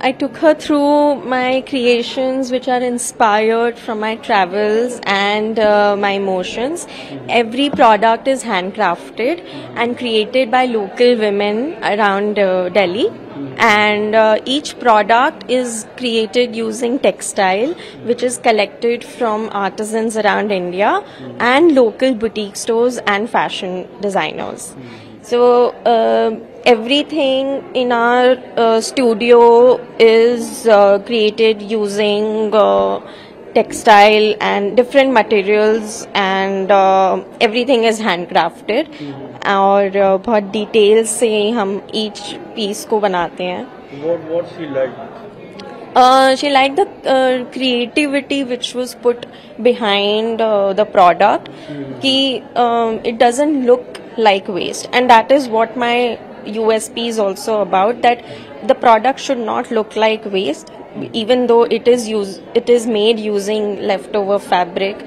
I took her through my creations which are inspired from my travels and my emotions. Every product is handcrafted and created by local women around Delhi. And each product is created using textile which is collected from artisans around India and local boutique stores and fashion designers. So everything in our studio is created using textile and different materials, and everything is handcrafted. और बहुत details से हम each piece को बनाते हैं. What she liked? She liked the creativity which was put behind the product. कि it doesn't look like waste, and that is what my USP is also about, that the product should not look like waste, even though it is made using leftover fabric.